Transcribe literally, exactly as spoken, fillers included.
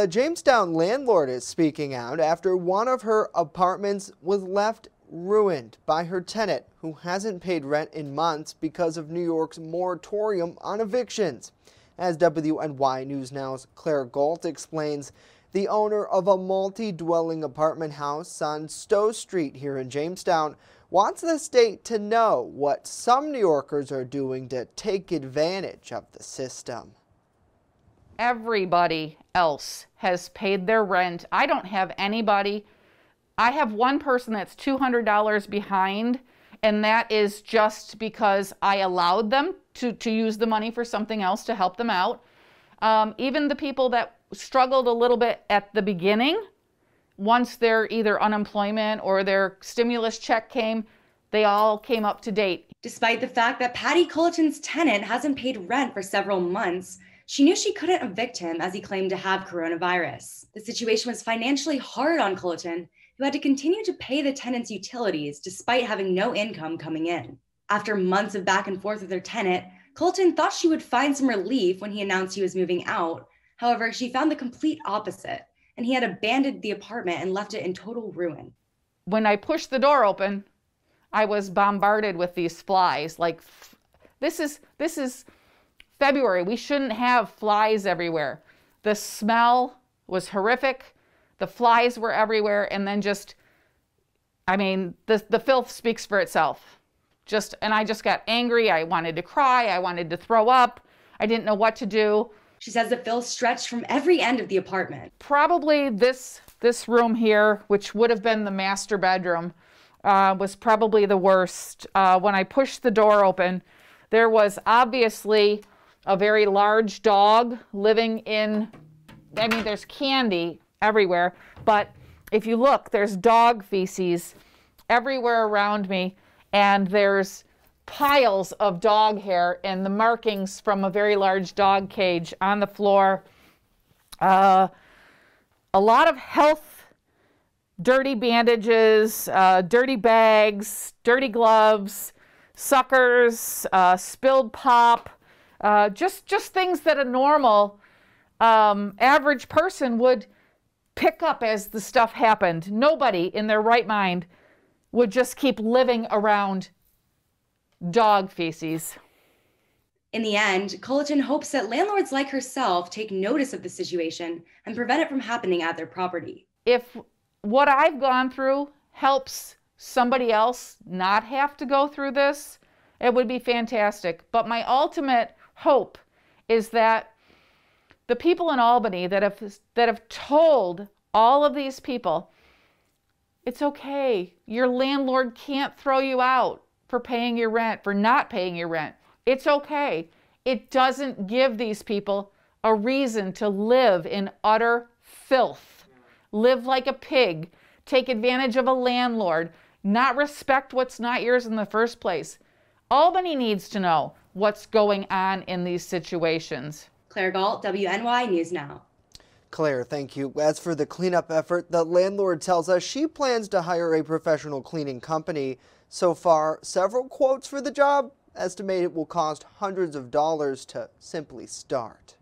A Jamestown landlord is speaking out after one of her apartments was left ruined by her tenant who hasn't paid rent in months because of New York's moratorium on evictions. As W N Y News Now's Claire Gault explains, the owner of a multi-dwelling apartment house on Stowe Street here in Jamestown wants the state to know what some New Yorkers are doing to take advantage of the system. Everybody else has paid their rent. I don't have anybody. I have one person that's two hundred dollars behind, and that is just because I allowed them to, to use the money for something else to help them out. Um, even the people that struggled a little bit at the beginning, once their either unemployment or their stimulus check came, they all came up to date. Despite the fact that Patty Colton's tenant hasn't paid rent for several months, she knew she couldn't evict him as he claimed to have coronavirus. The situation was financially hard on Colton, who had to continue to pay the tenant's utilities despite having no income coming in. After months of back and forth with her tenant, Colton thought she would find some relief when he announced he was moving out. However, she found the complete opposite, and he had abandoned the apartment and left it in total ruin. When I pushed the door open, I was bombarded with these flies. Like, this is, this is, February, we shouldn't have flies everywhere. The smell was horrific. The flies were everywhere. And then just, I mean, the, the filth speaks for itself. Just, and I just got angry. I wanted to cry. I wanted to throw up. I didn't know what to do. She says the filth stretched from every end of the apartment. Probably this, this room here, which would have been the master bedroom, uh, was probably the worst. Uh, when I pushed the door open, there was obviously a very large dog living in, I mean, there's candy everywhere, but if you look, there's dog feces everywhere around me, and there's piles of dog hair and the markings from a very large dog cage on the floor. Uh, a lot of health, dirty bandages, uh, dirty bags, dirty gloves, suckers, uh, spilled pop. Uh, just, just things that a normal, um, average person would pick up as the stuff happened. Nobody in their right mind would just keep living around dog feces. In the end, Colton hopes that landlords like herself take notice of the situation and prevent it from happening at their property. If what I've gone through helps somebody else not have to go through this, it would be fantastic. But my ultimate hope is that the people in Albany that have that have told all of these people, it's okay, your landlord can't throw you out for paying your rent, for not paying your rent. It's okay. It doesn't give these people a reason to live in utter filth, live like a pig, take advantage of a landlord, not respect what's not yours in the first place. Albany needs to know what's going on in these situations. Claire Gault, W N Y News Now. Claire, thank you. As for the cleanup effort, the landlord tells us she plans to hire a professional cleaning company. So far, several quotes for the job estimate it will cost hundreds of dollars to simply start.